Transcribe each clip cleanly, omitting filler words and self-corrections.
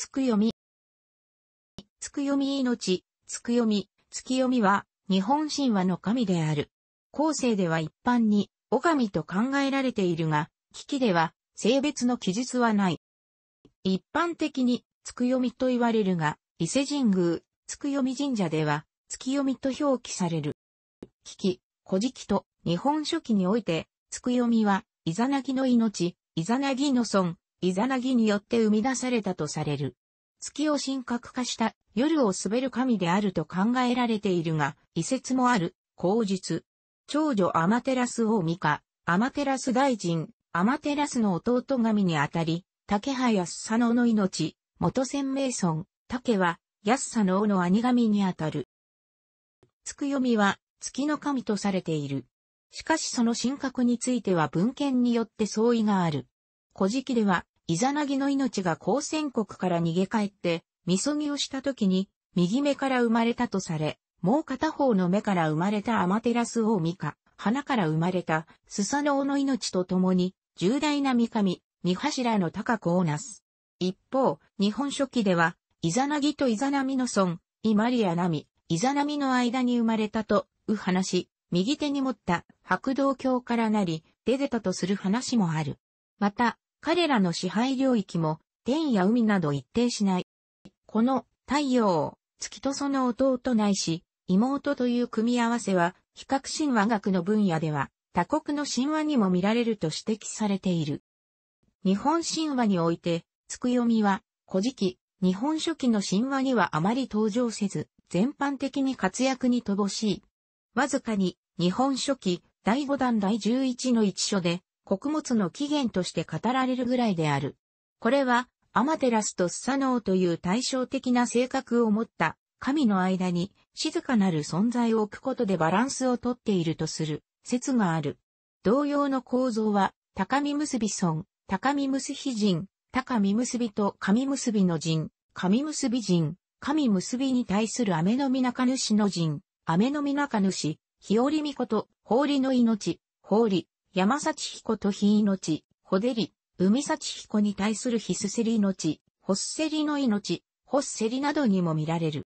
月読みは、日本神話の神である。後世では一般に、お神と考えられているが、危機では、性別の記述はない。一般的に、月読みと言われるが、伊勢神宮、月読神社では、月読と表記される。危機、古事記と、日本書紀において、月読は、イザナギの命、イザナギの孫、イザナギによって生み出されたとされる。月を神格化した夜を滑る神であると考えられているが、異説もある、後述。長女アマテラス大御か、アマテラス大神、アマテラスの弟神にあたり、竹葉安佐の命、元鮮明孫、竹は安佐の兄神にあたる。月読は月の神とされている。しかしその神格については文献によって相違がある。古事記では、イザナギの命が高仙国から逃げ帰って、みそぎをした時に、右目から生まれたとされ、もう片方の目から生まれたアマテラス大御か、鼻から生まれたスサノオの命と共に、重大な御神、御柱の高子をなす。一方、日本書紀では、イザナギとイザナミの孫、イマリアナミ、イザナミの間に生まれたと、話し、右手に持った白銅鏡からなり、出てたとする話もある。また、彼らの支配領域も天や海など一定しない。この太陽、月とその弟ないし妹という組み合わせは比較神話学の分野では他国の神話にも見られると指摘されている。日本神話において月読は古事記、日本書紀の神話にはあまり登場せず全般的に活躍に乏しい。わずかに日本書紀第5弾第11の一書で穀物の起源として語られるぐらいである。これは、アマテラスとスサノオという対照的な性格を持った神の間に静かなる存在を置くことでバランスをとっているとする説がある。同様の構造は、高御結孫、高御結神、高御結と神結の神、神結神、神結に対する雨の御中主の神、雨の御中主、日和御子と法理の命、法理。山幸彦と日命、ほでり、海幸彦に対するひすせり命、ほっせりの命、ほっせりなどにも見られる。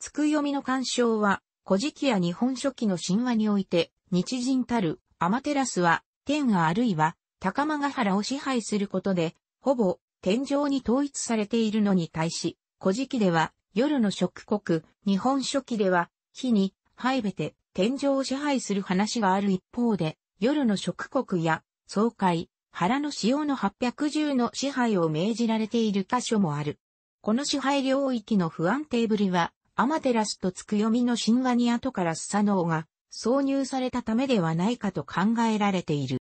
月読の鑑賞は、古事記や日本書紀の神話において、日神たる、アマテラスは、天あるいは、高間ヶ原を支配することで、ほぼ、天上に統一されているのに対し、古事記では、夜の食国、日本書紀では、火に、拝べて、天上を支配する話がある一方で、夜の食国や、爽快、原の潮の810の支配を命じられている箇所もある。この支配領域の不安定ぶりは、アマテラスと月読の神話に後からスサノオが挿入されたためではないかと考えられている。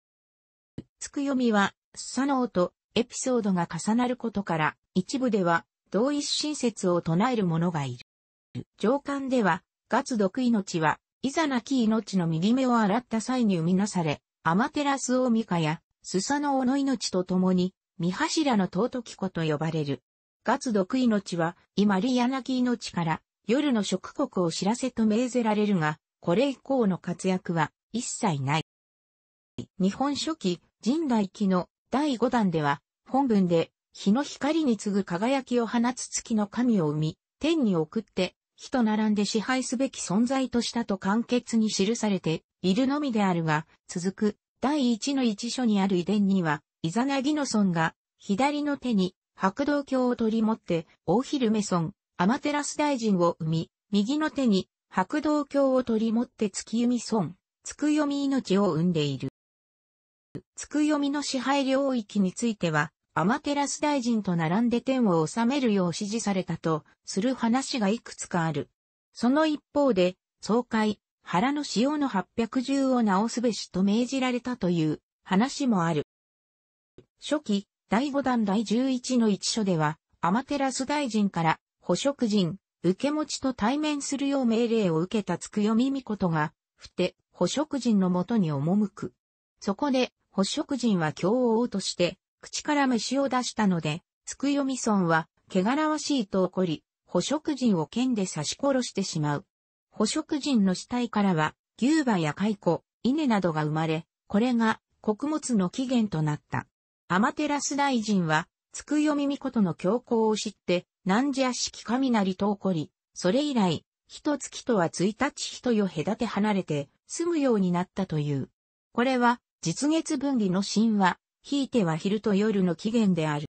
月読は、スサノオとエピソードが重なることから、一部では、同一神説を唱える者がいる。上巻では、月読命は、いざなき命の右目を洗った際に生みなされ、アマテラス大御かや、スサノオの命と共に、御柱の尊き子と呼ばれる。月読命は、イマリアナギ命から、夜の食国を知らせと命ぜられるが、これ以降の活躍は、一切ない。日本書紀、神代記の第5弾では、本文で、日の光に次ぐ輝きを放つ月の神を生み、天に送って、火と並んで支配すべき存在としたと簡潔に記されているのみであるが、続く第1の一書にある遺伝には、イザナギの孫が左の手に白銅鏡を取り持って、大昼目孫、アマテラス大神を生み、右の手に白銅鏡を取り持って月読孫、月読命を生んでいる。月読の支配領域については、アマテラス大神と並んで天を治めるよう指示されたとする話がいくつかある。その一方で、爽快、原の潮の810を直すべしと命じられたという話もある。初期、第5弾第11の一書では、アマテラス大神から、捕食人、受け持ちと対面するよう命令を受けた月読御事が、ふて、捕食人のもとに赴く。そこで、捕食人は狂王として、口から飯を出したので、月読孫は、汚らわしいと怒り、捕食人を剣で刺し殺してしまう。捕食人の死体からは、牛馬や蚕、稲などが生まれ、これが、穀物の起源となった。アマテラス大神は、津久読命の凶行を知って、汝悪しき雷と起こり、それ以来、日と月とは一日日と夜隔て離れて、住むようになったという。これは、日月分離の神話、ひいては昼と夜の起源である。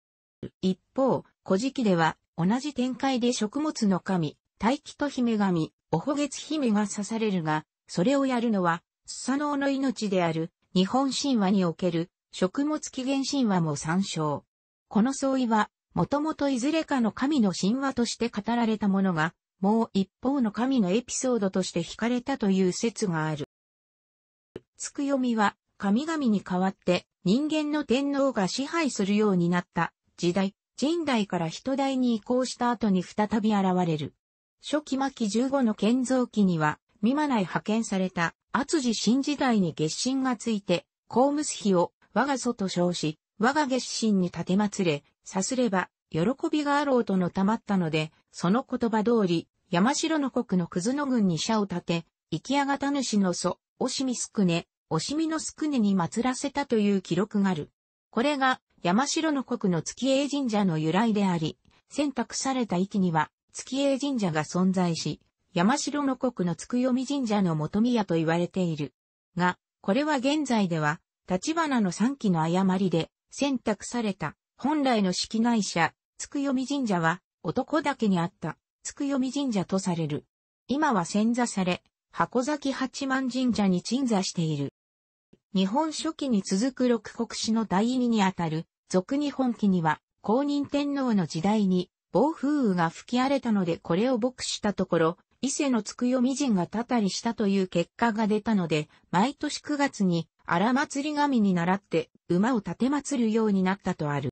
一方、古事記では、同じ展開で食物の神、大気と姫神、おほげつ姫が刺されるが、それをやるのは、スサノオの命である、日本神話における、食物起源神話も参照。この相違は、もともといずれかの神の神話として語られたものが、もう一方の神のエピソードとして惹かれたという説がある。津久読は、神々に代わって人間の天皇が支配するようになった時代、神代から人代に移行した後に再び現れる。初期末期15の建造期には、三馬内派遣された篤二新時代に月神がついて、コウムスヒを我が祖と称し、我が月神に奉れ、さすれば、喜びがあろうとのたまったので、その言葉通り、山城の国の葛野郡に社を建て、生き上がた主の祖、オシミの宿根に祀らせたという記録がある。これが、山城の国の月英神社の由来であり、選択された域には、月英神社が存在し、山城の国の津久読神社の元宮と言われている。が、これは現在では、立花の3期の誤りで、選択された、本来の式会社、津久読神社は、男だけにあった、津久読神社とされる。今は遷座され、箱崎八幡神社に鎮座している。日本初期に続く六国志の第二にあたる、続日本記には、公認天皇の時代に、暴風雨が吹き荒れたのでこれを牧したところ、伊勢の津久読神がたたりしたという結果が出たので、毎年9月に、荒祭り神に倣って、馬を立て祀るようになったとある。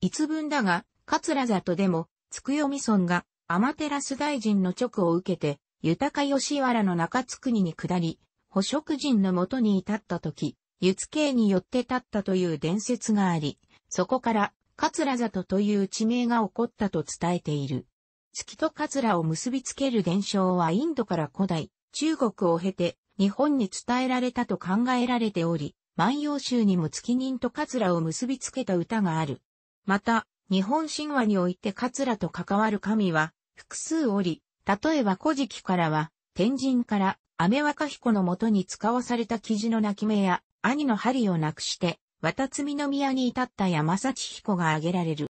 逸文だが、桂里でも、津久読村が、天照大神の勅を受けて、豊吉原の中津国に下り、捕食人のもとに至った時、湯津慶によって立ったという伝説があり、そこから、桂里という地名が起こったと伝えている。月と桂を結びつける伝承はインドから古代、中国を経て、日本に伝えられたと考えられており、万葉集にも月人と桂を結びつけた歌がある。また、日本神話において桂と関わる神は複数おり、例えば古事記からは、天神から雨若彦のもとに使わされた雉の鳴き目や、兄の針をなくして、渡津宮に至った山幸彦が挙げられる。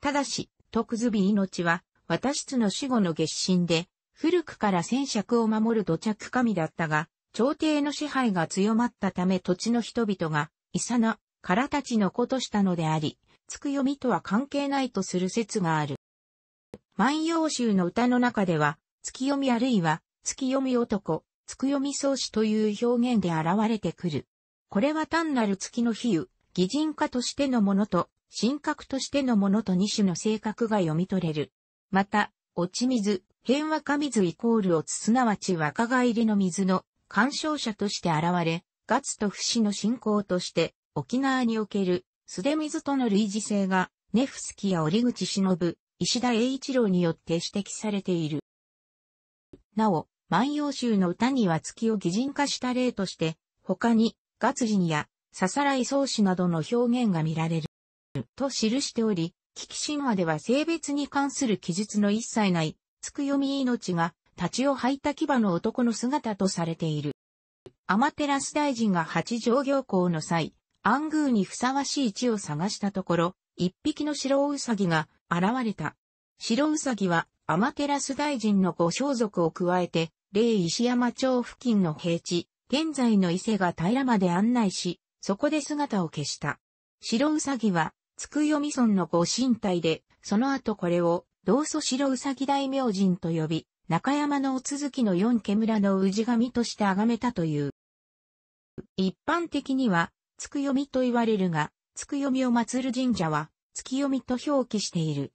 ただし、徳壽命は、渡出の死後の月神で、古くから戦尺を守る土着神だったが、朝廷の支配が強まったため土地の人々が、イサナ、カラたちの子としたのであり、津久読とは関係ないとする説がある。万葉集の歌の中では、月読あるいは、月読男、月読草子という表現で現れてくる。これは単なる月の比喩、擬人化としてのものと、神格としてのものと二種の性格が読み取れる。また、落水。変若水=乙すなわち若返りの水の干渉者として現れ、月と節の信仰として、沖縄における素手水との類似性が、ネフスキや折口忍、石田栄一郎によって指摘されている。なお、万葉集の歌には月を擬人化した例として、他に、月人や、ささらい草子などの表現が見られる。と記しており、危機神話では性別に関する記述の一切ない。津久読命が、太刀を履いた牙の男の姿とされている。天照大神が八条行幸の際、安宮にふさわしい地を探したところ、一匹の白うさぎが現れた。白うさぎは、天照大神のご装束を加えて、霊石山町付近の平地、現在の伊勢が平まで案内し、そこで姿を消した。白うさぎは、津久読村のご神体で、その後これを、同祖白うさぎ大明神と呼び、中山のお続きの四家村の氏神として崇めたという。一般的には、津久読と言われるが、津久読を祀る神社は、月読と表記している。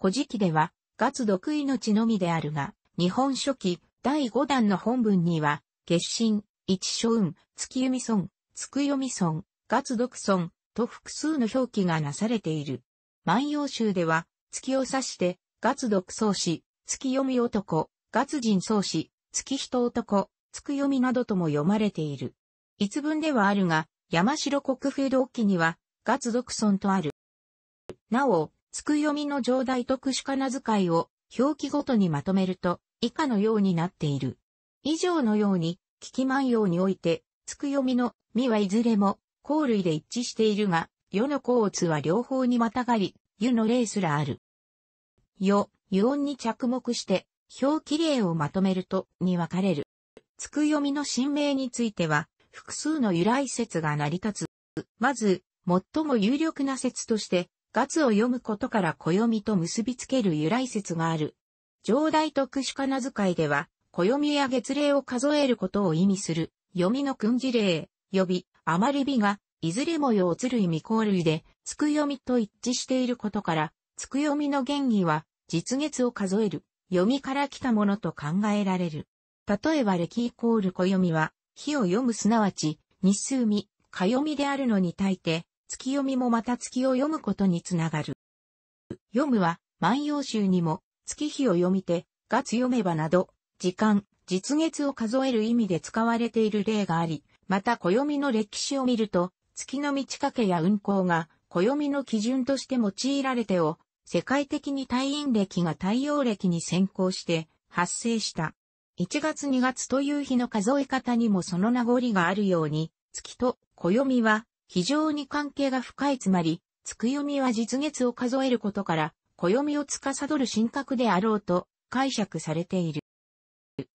古事記では、月独命のみであるが、日本書紀第5弾の本文には、月神、一所雲、月読村、津久読村、月独村、と複数の表記がなされている。万葉集では、月を指して、月独草子、月読男、月人草子、月人男、月読などとも読まれている。逸文ではあるが、山城国風土記には、月独村とある。なお、つくよみの上代特殊仮名遣いを表記ごとにまとめると以下のようになっている。以上のように、聞き万葉において、つくよみのみはいずれも、項類で一致しているが、よの甲乙は両方にまたがり、ゆの例すらある。よ、余音に着目して、表記例をまとめるとに分かれる。つくよみの新名については、複数の由来説が成り立つ。まず、最も有力な説として、月を読むことから暦と結びつける由来説がある。上代特殊仮名遣いでは、暦や月例を数えることを意味する、読みの訓示例、予備、余り日が、いずれもようつ類未降類で、つくよみと一致していることから、つくよみの原義は、実月を数える、読みから来たものと考えられる。例えば暦イコール暦は、日を読むすなわち、日数み、かよみであるのに対て、月読みもまた月を読むことにつながる。読むは、万葉集にも、月日を読みて、月読めばなど、時間、実月を数える意味で使われている例があり、また暦の歴史を見ると、月の満ち欠けや運行が、暦の基準として用いられてを、世界的に太陰暦が太陽暦に先行して、発生した。1月2月という日の数え方にもその名残があるように、月と暦は、非常に関係が深いつまり、つくよみは実月を数えることから、暦を司る神格であろうと解釈されている。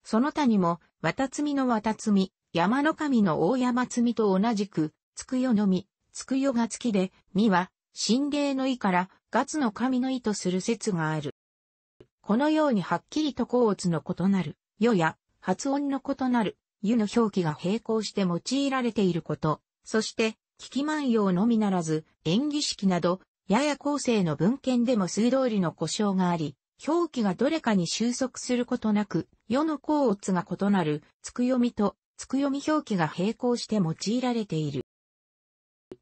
その他にも、渡積の渡積、山の神の大山積と同じく、つくよのみ、つくよが月で、みは、神霊の意から、月の神の意とする説がある。このようにはっきりと甲乙の異なる、よや、発音の異なる、ゆの表記が並行して用いられていること、そして、聞き万葉のみならず、演技式など、やや後世の文献でも数通りの故障があり、表記がどれかに収束することなく、世の甲乙が異なる、つくよみと、つくよみ表記が並行して用いられている。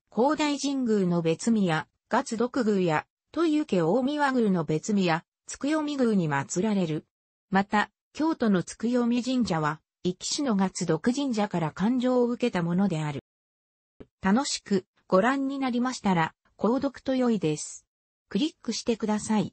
高台神宮の別宮や、月独宮や、というけ大宮宮の別宮や、つくよみ宮に祀られる。また、京都のつくよみ神社は、壱岐市の月独神社から勘定を受けたものである。楽しくご覧になりましたら、購読と良いです。クリックしてください。